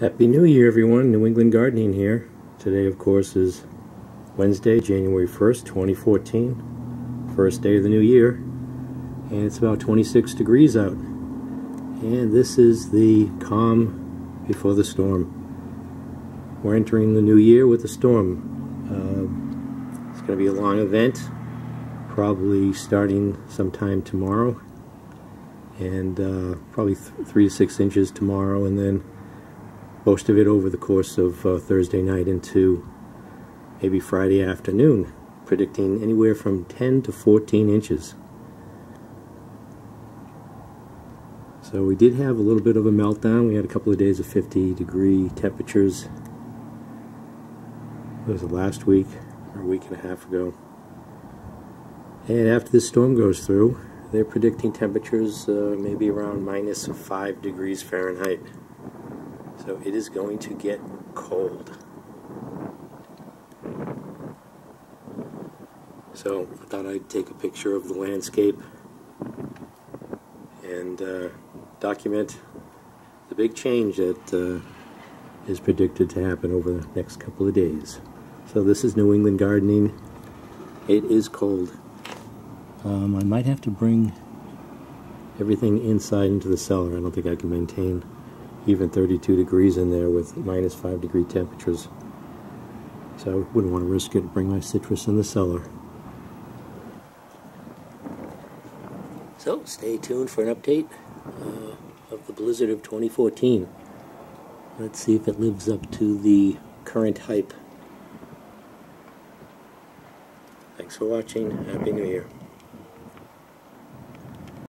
Happy New Year, everyone. New England Gardening here. Today, of course, is Wednesday, January 1st, 2014. First day of the new year. And it's about 26 degrees out. And this is the calm before the storm. We're entering the new year with a storm. It's going to be a long event, probably starting sometime tomorrow. And probably 3 to 6 inches tomorrow, and then most of it over the course of Thursday night into maybe Friday afternoon, predicting anywhere from 10 to 14 inches. So we did have a little bit of a meltdown. We had a couple of days of 50-degree temperatures. It was the last week, or a week and a half ago. And after this storm goes through, they're predicting temperatures maybe around -5 degrees Fahrenheit. So it is going to get cold. So I thought I'd take a picture of the landscape and document the big change that is predicted to happen over the next couple of days. So this is New England Gardening. It is cold. I might have to bring everything inside into the cellar. I don't think I can maintain even 32 degrees in there with -5 degree temperatures. So I wouldn't want to risk it and bring my citrus in the cellar. So stay tuned for an update of the blizzard of 2014. Let's see if it lives up to the current hype. Thanks for watching. Happy New Year.